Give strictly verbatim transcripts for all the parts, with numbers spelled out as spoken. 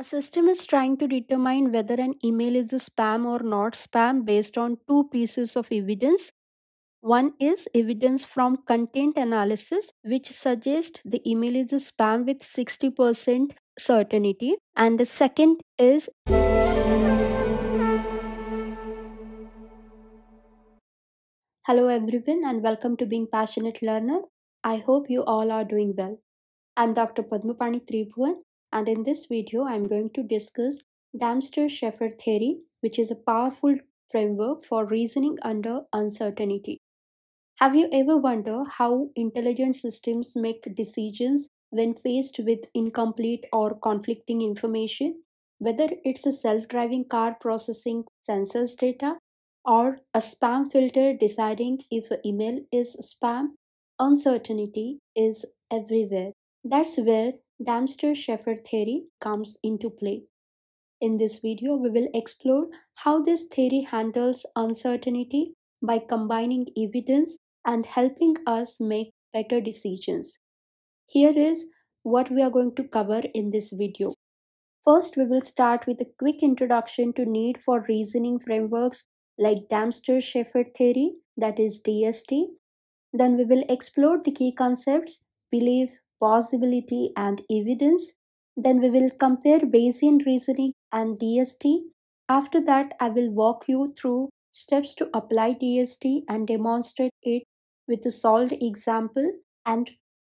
A system is trying to determine whether an email is a spam or not spam based on two pieces of evidence. One is evidence from content analysis, which suggests the email is a spam with sixty percent certainty. And the second is hello everyone and welcome to Being Passionate Learner. I hope you all are doing well. I'm Doctor Padmapani Tribhuan. And in this video, I'm going to discuss Dempster-Shafer Theory, which is a powerful framework for reasoning under uncertainty. Have you ever wondered how intelligent systems make decisions when faced with incomplete or conflicting information? Whether it's a self-driving car processing sensors data or a spam filter deciding if an email is spam, uncertainty is everywhere. That's where Dempster-Shafer theory comes into play. In this video, we will explore how this theory handles uncertainty by combining evidence and helping us make better decisions. Here is what we are going to cover in this video. First, we will start with a quick introduction to need for reasoning frameworks like Dempster-Shafer theory, that is D S T. Then we will explore the key concepts, belief, possibility and evidence. Then we will compare Bayesian reasoning and D S T. After that, I will walk you through steps to apply D S T and demonstrate it with a solved example. And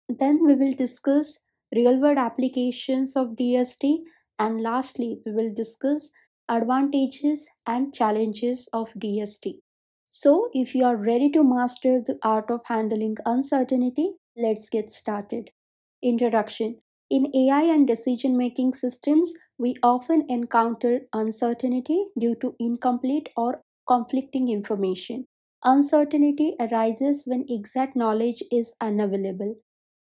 then we will discuss real-world applications of D S T. And lastly, we will discuss advantages and challenges of D S T. So if you are ready to master the art of handling uncertainty, let's get started. Introduction. In A I and decision-making systems, we often encounter uncertainty due to incomplete or conflicting information. Uncertainty arises when exact knowledge is unavailable.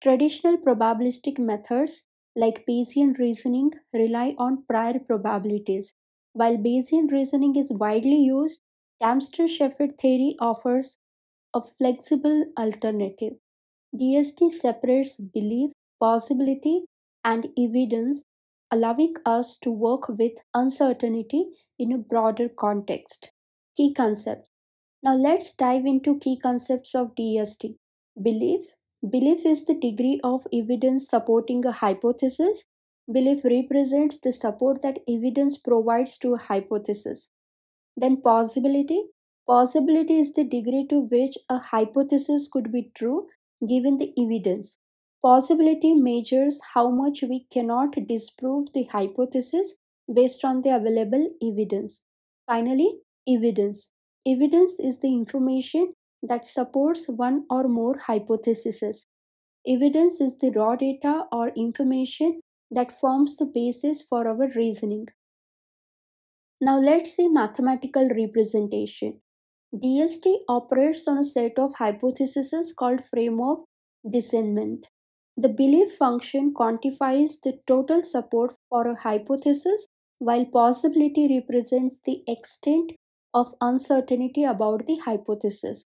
Traditional probabilistic methods like Bayesian reasoning rely on prior probabilities. While Bayesian reasoning is widely used, Dempster-Shafer theory offers a flexible alternative. D S T separates belief, possibility and evidence, allowing us to work with uncertainty in a broader context. Key concepts. Now let's dive into key concepts of D S T. Belief. Belief is the degree of evidence supporting a hypothesis. Belief represents the support that evidence provides to a hypothesis. Then possibility. Possibility is the degree to which a hypothesis could be true given the evidence. Possibility measures how much we cannot disprove the hypothesis based on the available evidence. Finally, evidence. Evidence is the information that supports one or more hypotheses. Evidence is the raw data or information that forms the basis for our reasoning. Now let's see mathematical representation. D S T operates on a set of hypotheses called frame of discernment. The belief function quantifies the total support for a hypothesis, while possibility represents the extent of uncertainty about the hypothesis.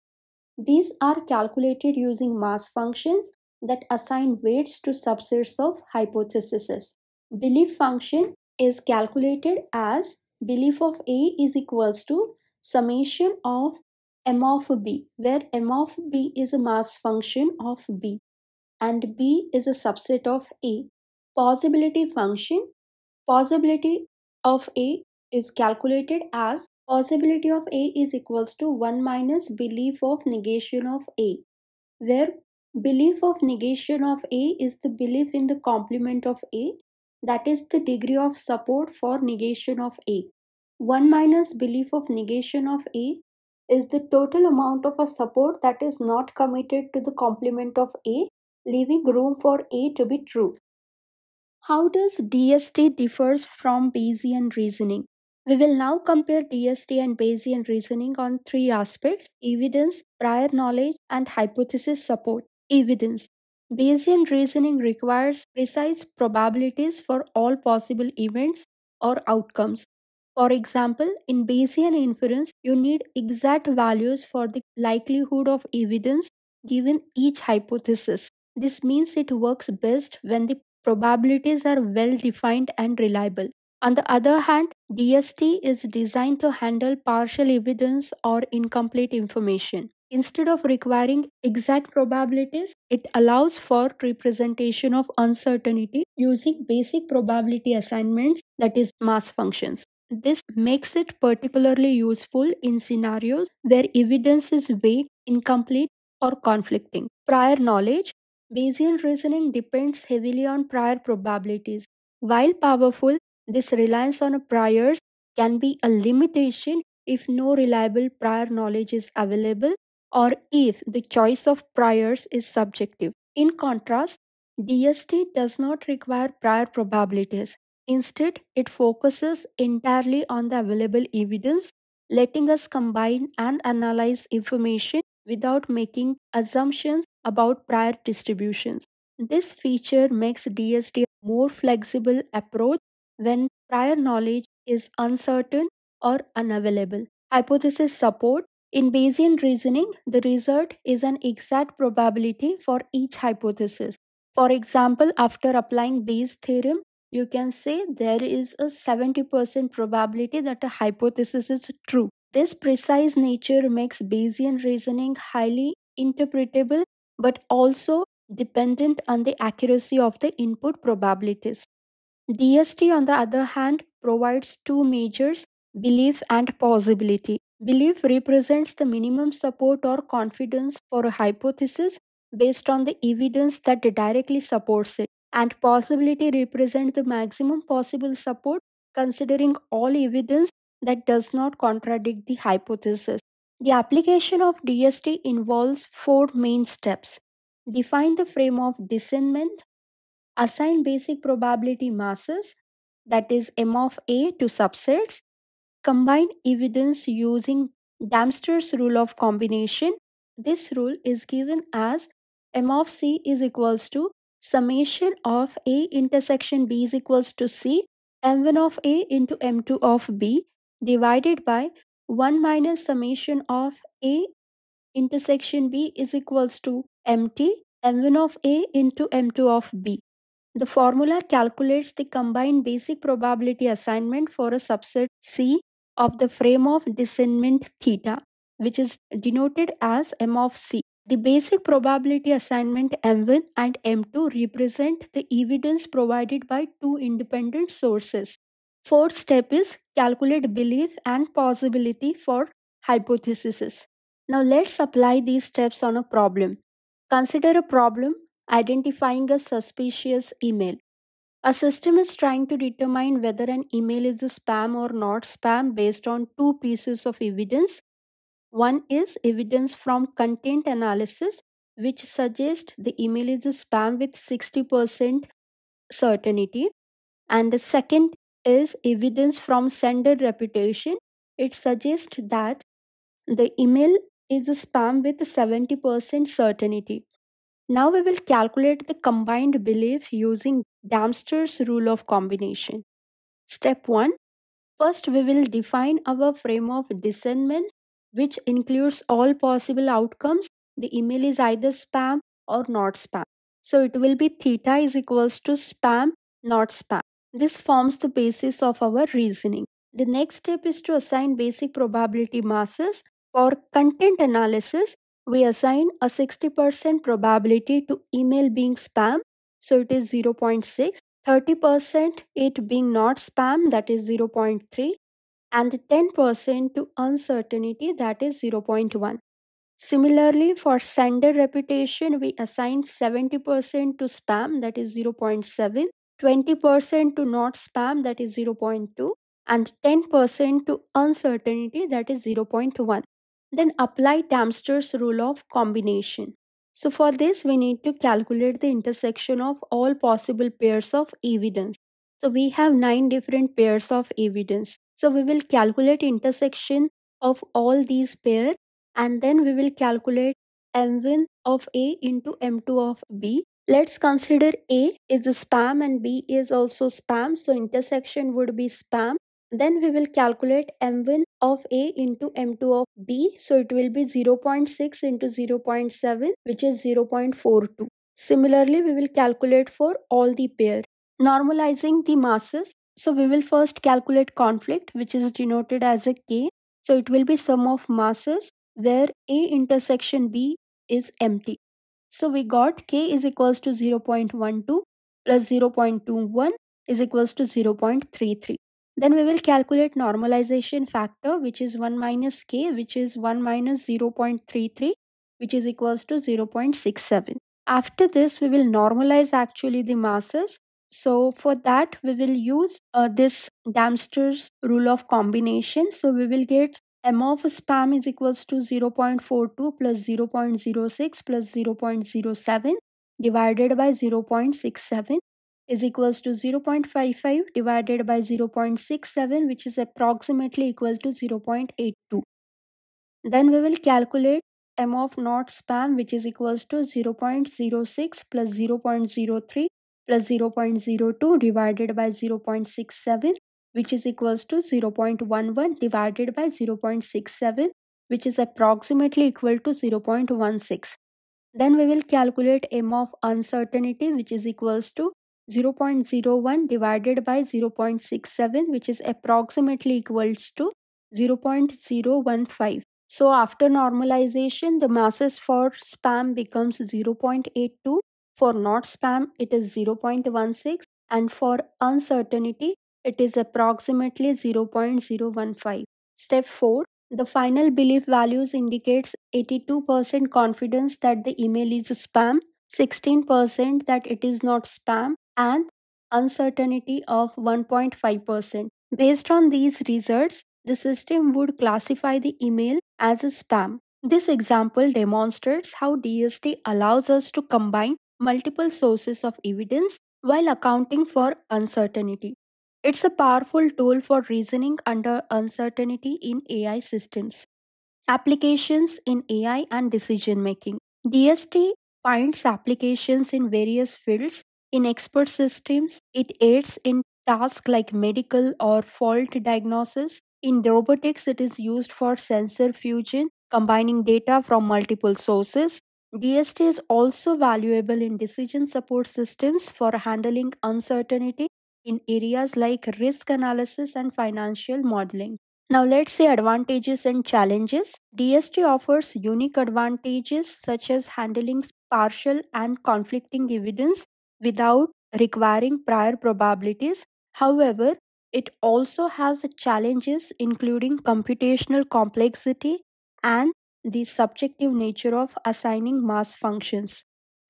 These are calculated using mass functions that assign weights to subsets of hypotheses. Belief function is calculated as belief of A is equals to summation of m of b, where m of b is a mass function of b and b is a subset of A. Possibility function. Possibility of A is calculated as possibility of A is equals to one minus belief of negation of A, where belief of negation of A is the belief in the complement of A, that is the degree of support for negation of A. one minus belief of negation of A is the total amount of a support that is not committed to the complement of A, leaving room for A to be true. How does D S T differs from Bayesian reasoning? We will now compare D S T and Bayesian reasoning on three aspects: evidence, prior knowledge, and hypothesis support. Evidence. Bayesian reasoning requires precise probabilities for all possible events or outcomes. For example, in Bayesian inference, you need exact values for the likelihood of evidence given each hypothesis. This means it works best when the probabilities are well defined and reliable. On the other hand, D S T is designed to handle partial evidence or incomplete information. Instead of requiring exact probabilities, it allows for representation of uncertainty using basic probability assignments, that is, mass functions. This makes it particularly useful in scenarios where evidence is vague, incomplete, or conflicting. Prior knowledge. Bayesian reasoning depends heavily on prior probabilities. While powerful, this reliance on priors can be a limitation if no reliable prior knowledge is available or if the choice of priors is subjective. In contrast, D S T does not require prior probabilities. Instead, it focuses entirely on the available evidence, letting us combine and analyze information without making assumptions about prior distributions. This feature makes D S T a more flexible approach when prior knowledge is uncertain or unavailable. Hypothesis support. In Bayesian reasoning, the result is an exact probability for each hypothesis. For example, after applying Bayes' theorem, you can say there is a seventy percent probability that a hypothesis is true. This precise nature makes Bayesian reasoning highly interpretable but also dependent on the accuracy of the input probabilities. D S T, on the other hand, provides two measures: belief and possibility. Belief represents the minimum support or confidence for a hypothesis based on the evidence that directly supports it, and possibility represents the maximum possible support considering all evidence that does not contradict the hypothesis. The application of D S T involves four main steps. Define the frame of discernment. Assign basic probability masses, that is M of A, to subsets. Combine evidence using Dempster's rule of combination. This rule is given as M of C is equals to summation of A intersection B is equals to C, M one of A into M two of B, divided by one minus summation of A intersection B is equals to M T, M one of A into M two of B. The formula calculates the combined basic probability assignment for a subset C of the frame of discernment theta, which is denoted as M of C. The basic probability assignment M one and M two represent the evidence provided by two independent sources. Fourth step is calculate belief and possibility for hypotheses. Now let's apply these steps on a problem. Consider a problem identifying a suspicious email. A system is trying to determine whether an email is a spam or not spam based on two pieces of evidence. One is evidence from content analysis, which suggests the email is a spam with sixty percent certainty. And the second is evidence from sender reputation. It suggests that the email is a spam with seventy percent certainty. Now we will calculate the combined belief using Dempster's rule of combination. Step one. First, we will define our frame of discernment, which includes all possible outcomes. The email is either spam or not spam. So it will be theta is equals to spam, not spam. This forms the basis of our reasoning. The next step is to assign basic probability masses. For content analysis, we assign a sixty percent probability to email being spam, so it is zero point six, thirty percent it being not spam, that is zero point three, and ten percent to uncertainty, that is zero point one. Similarly, for sender reputation, we assign seventy percent to spam, that is zero point seven, twenty percent to not spam, that is zero point two, and ten percent to uncertainty, that is zero point one. Then apply Dempster's rule of combination. So for this, we need to calculate the intersection of all possible pairs of evidence. So we have nine different pairs of evidence. So we will calculate intersection of all these pairs, and then we will calculate M one of A into M two of B. Let's consider A is a spam and B is also spam, so intersection would be spam. Then we will calculate M one of A into M two of B. So it will be zero point six into zero point seven, which is zero point four two. Similarly, we will calculate for all the pairs. Normalizing the masses, so we will first calculate conflict, which is denoted as a K. So it will be sum of masses where A intersection B is empty. So we got K is equals to zero point one two plus zero point two one is equals to zero point three three. Then we will calculate normalization factor, which is one minus K, which is one minus zero point three three, which is equals to zero point six seven. After this, we will normalize actually the masses. So for that, we will use uh, this Dempster's rule of combination. So we will get M of spam is equals to zero point four two plus zero point zero six plus zero point zero seven divided by zero point six seven is equals to zero point five five divided by zero point six seven, which is approximately equal to zero point eight two. Then we will calculate M of not spam, which is equals to zero point zero six plus zero point zero three plus zero point zero two divided by zero point six seven, which is equals to zero point one one divided by zero point six seven, which is approximately equal to zero point one six. Then we will calculate M of uncertainty, which is equals to zero point zero one divided by zero point six seven, which is approximately equals to zero point zero one five. So after normalization, the masses for spam becomes zero point eight two, for not spam it is zero point one six, and for uncertainty it is approximately zero point zero one five. Step four. The final belief values indicates eighty-two percent confidence that the email is spam, sixteen percent that it is not spam, and uncertainty of one point five percent. Based on these results, the system would classify the email as a spam. This example demonstrates how D S T allows us to combine multiple sources of evidence while accounting for uncertainty. It's a powerful tool for reasoning under uncertainty in A I systems. Applications in A I and decision making. D S T finds applications in various fields. In expert systems, it aids in tasks like medical or fault diagnosis. In robotics, it is used for sensor fusion, combining data from multiple sources. D S T is also valuable in decision support systems for handling uncertainty in areas like risk analysis and financial modeling. Now let's see advantages and challenges. D S T offers unique advantages such as handling partial and conflicting evidence without requiring prior probabilities. However, it also has challenges including computational complexity and the subjective nature of assigning mass functions.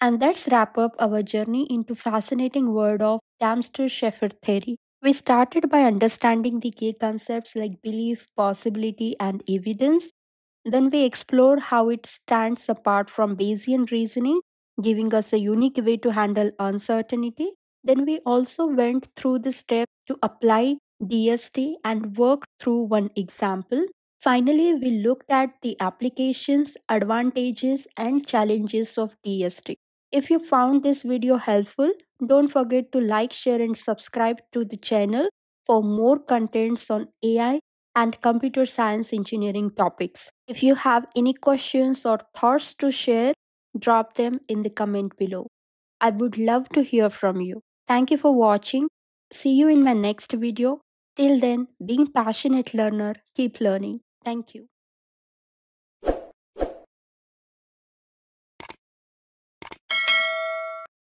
And that's wrap up our journey into fascinating world of Dempster-Shafer theory. We started by understanding the key concepts like belief, possibility, and evidence. Then we explore how it stands apart from Bayesian reasoning, giving us a unique way to handle uncertainty. Then we also went through the step to apply D S T and worked through one example. Finally, we looked at the applications, advantages, and challenges of D S T. If you found this video helpful, don't forget to like, share, and subscribe to the channel for more contents on A I and computer science engineering topics. If you have any questions or thoughts to share, drop them in the comment below. I would love to hear from you. Thank you for watching. See you in my next video. Till then, being a passionate learner, keep learning. Thank you.